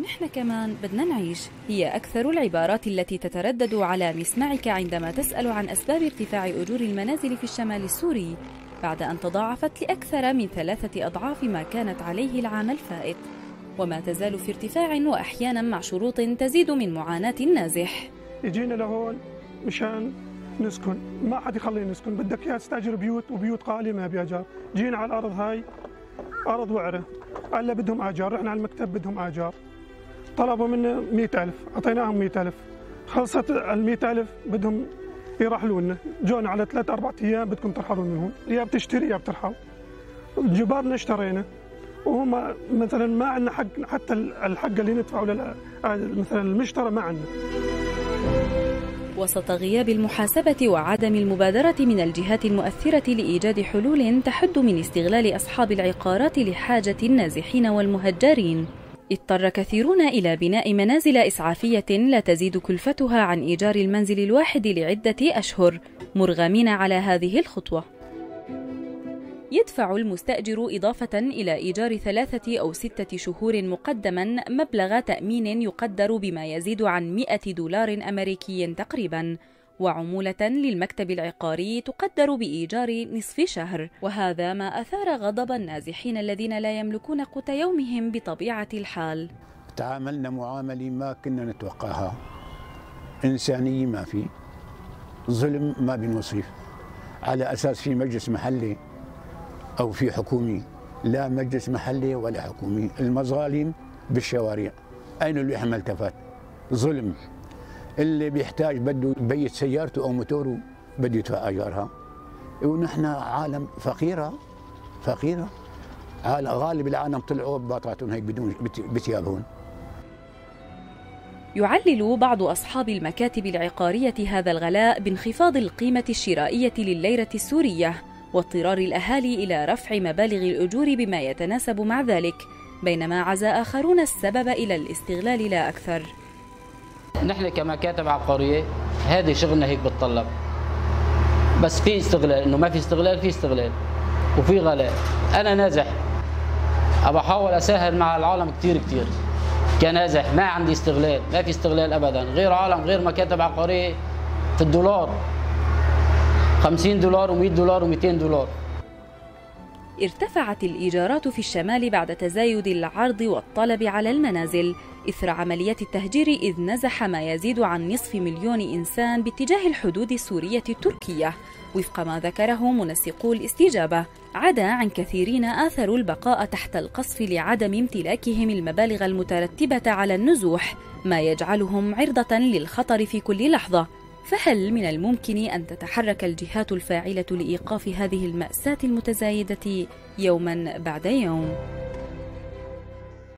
ونحن كمان بدنا نعيش هي أكثر العبارات التي تتردد على مسمعك عندما تسأل عن أسباب ارتفاع أجور المنازل في الشمال السوري بعد أن تضاعفت لأكثر من 3 أضعاف ما كانت عليه العام الفائت، وما تزال في ارتفاع وأحيانا مع شروط تزيد من معاناة النازح. اجينا لهون مشان نسكن، ما حد يخلينا نسكن، بدك اياها تستاجر بيوت وبيوت غالية ما بها اجار، جينا على الأرض هاي أرض وعرة، قال له بدهم آجار، رحنا على المكتب بدهم آجار. طلبوا منا 100,000، أعطيناهم 100,000، خلصت ال 100,000 بدهم يرحلوا لنا، جونا على 3 4 أيام بدكم ترحلوا من هون، يا بتشتري يا بترحل. جبارنا اشترينا، وهم مثلا ما عندنا حق، حتى الحق اللي ندفعه مثلا المشترى ما عندنا. وسط غياب المحاسبة وعدم المبادرة من الجهات المؤثرة لإيجاد حلول تحد من استغلال أصحاب العقارات لحاجة النازحين والمهجرين، اضطر كثيرون إلى بناء منازل إسعافية لا تزيد كلفتها عن إيجار المنزل الواحد لعدة أشهر، مرغمين على هذه الخطوة. يدفع المستأجر إضافة إلى إيجار 3 أو 6 شهور مقدماً مبلغ تأمين يقدر بما يزيد عن $100 أمريكي تقريباً، وعمولة للمكتب العقاري تقدر بإيجار نصف شهر، وهذا ما أثار غضب النازحين الذين لا يملكون قوت يومهم بطبيعة الحال. تعاملنا معاملة ما كنا نتوقعها، إنسانية ما في، ظلم ما بنوصف، على أساس في مجلس محلي أو في حكومي، لا مجلس محلي ولا حكومي، المظالم بالشوارع، أين اللي يحمل تفات؟ ظلم، اللي بيحتاج بده يبيت سيارته أو موتوره بده يدفع أجارها، ونحن عالم فقيرة فقيرة، غالب العالم طلعوا بباطاتهم هيك بدون بثيابهم. يعلل بعض أصحاب المكاتب العقارية هذا الغلاء بانخفاض القيمة الشرائية للليرة السورية، واضطرار الأهالي إلى رفع مبالغ الأجور بما يتناسب مع ذلك، بينما عزى آخرون السبب إلى الاستغلال لا أكثر. نحن كمكاتب عقارية هذه شغلنا هيك بتطلب، بس في استغلال، إنه ما في استغلال في استغلال وفي غلاء. أنا نازح أحاول أساهل مع العالم كتير كتير كنازح، ما عندي استغلال، ما في استغلال أبدا، غير عالم غير مكاتب عقارية في الدولار $50 و$100 و$200. ارتفعت الإيجارات في الشمال بعد تزايد العرض والطلب على المنازل إثر عملية التهجير، إذ نزح ما يزيد عن نصف مليون إنسان باتجاه الحدود السورية التركية وفق ما ذكره منسقو الاستجابة، عدا عن كثيرين آثروا البقاء تحت القصف لعدم امتلاكهم المبالغ المترتبة على النزوح، ما يجعلهم عرضة للخطر في كل لحظة. فهل من الممكن أن تتحرك الجهات الفاعلة لإيقاف هذه المأساة المتزايدة يوماً بعد يوم؟